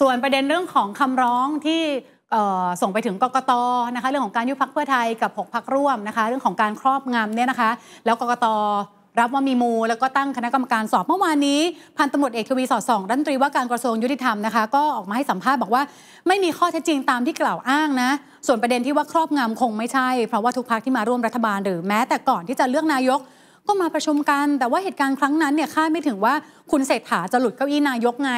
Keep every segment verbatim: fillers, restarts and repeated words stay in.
ส่วนประเด็นเรื่องของคำร้องที่ส่งไปถึงกกตนะคะเรื่องของการยุบพรรคเพื่อไทยกับหกพรรคร่วมนะคะเรื่องของการครอบงำเนี่ยนะคะแล้วกกตรับว่ามีมูลแล้วก็ตั้งคณะกรรมการสอบเมื่อวานนี้พันตำรวจเอกทวีสอดส่องรัฐมนตรีว่าการกระทรวงยุติธรรมนะคะก็ออกมาให้สัมภาษณ์บอกว่าไม่มีข้อเท็จจริงตามที่กล่าวอ้างนะส่วนประเด็นที่ว่าครอบงำคงไม่ใช่เพราะว่าทุกพรรคที่มาร่วมรัฐบาลหรือแม้แต่ก่อนที่จะเลือกนายกก็มาประชุมกันแต่ว่าเหตุการณ์ครั้งนั้นเนี่ยคาดไม่ถึงว่าคุณเศรษฐาจะหลุดเก้าอี้นายกไง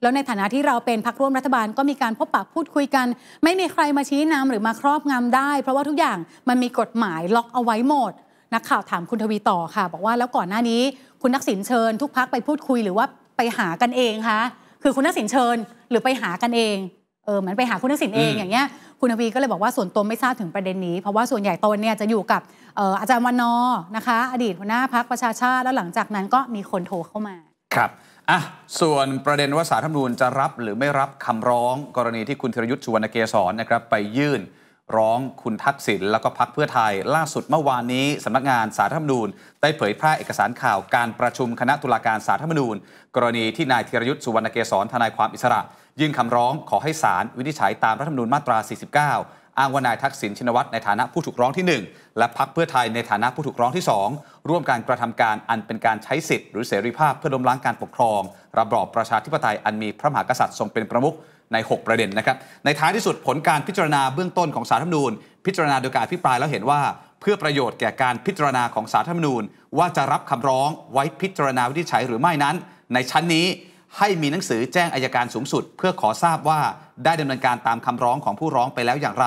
แล้วในฐานะที่เราเป็นพรรคร่วมรัฐบาลก็มีการพบปะพูดคุยกันไม่มีใครมาชี้นำหรือมาครอบงำได้เพราะว่าทุกอย่างมันมีกฎหมายล็อกเอาไว้หมดนักข่าวถามคุณทวีต่อค่ะบอกว่าแล้วก่อนหน้านี้คุณทักษิณเชิญทุกพรรคไปพูดคุยหรือว่าไปหากันเองคะคือคุณทักษิณเชิญหรือไปหากันเองเออเหมือนไปหาคุณทักษิณเองอย่างเงี้ยคุณทวีก็เลยบอกว่าส่วนตัวไม่ทราบถึงประเด็นนี้เพราะว่าส่วนใหญ่ตนเนี่ยจะอยู่กับ อ, อ, อาจารย์วันนอนะคะอดีตหัวหน้าพรรคประชาชาติแล้วหลังจากนั้นก็มีคนโทรเข้ามาครับอ่ะส่วนประเด็นว่าศาลธรรมนูญจะรับหรือไม่รับคำร้องกรณีที่คุณธีรยุทธ์สุวรรณเกษรนะครับไปยื่นร้องคุณทักษิณแล้วก็พรรคเพื่อไทยล่าสุดเมื่อวานนี้สำนักงานศาลธรรมนูญได้เผยแพร่เอกสารข่าวการประชุมคณะตุลาการศาลธรรมนูญกรณีที่นายธีรยุทธ์สุวรรณเกษรทนายความอิสระยื่นคำร้องขอให้ศาลวินิจฉัยตามรัฐธรรมนูญมาตราสี่สิบเก้าอ้างว่านายทักษิณชินวัตรในฐานะผู้ถูกร้องที่หนึ่งและพรรคเพื่อไทยในฐานะผู้ถูกร้องที่สองร่วมการกระทำการอันเป็นการใช้สิทธิหรือเสรีภาพเพื่อล้มล้างการปกครองระบอบประชาธิปไตยอันมีพระมหากษัตริย์ทรงเป็นประมุขในหกประเด็นนะครับในท้ายที่สุดผลการพิจารณาเบื้องต้นของศาลรัฐธรรมนูญพิจารณาโดยการอภิปรายแล้วเห็นว่าเพื่อประโยชน์แก่การพิจารณาของศาลรัฐธรรมนูญว่าจะรับคำร้องไว้พิจารณาวินิจฉัยหรือไม่นั้นในชั้นนี้ให้มีหนังสือแจ้งอัยการสูงสุดเพื่อขอทราบว่าได้ดำเนินการตามคำร้องของผู้ร้องไปแล้วอย่างไร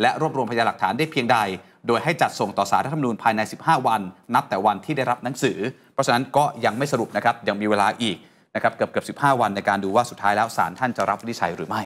และรวบรวมพยานหลักฐานได้เพียงใดโดยให้จัดส่งต่อศาลรัฐธรรมนูญภายในสิบห้าวันนับแต่วันที่ได้รับหนังสือเพราะฉะนั้นก็ยังไม่สรุปนะครับยังมีเวลาอีกนะครับเกือบๆสิบห้าวันในการดูว่าสุดท้ายแล้วศาลท่านจะรับวินิจฉัยหรือไม่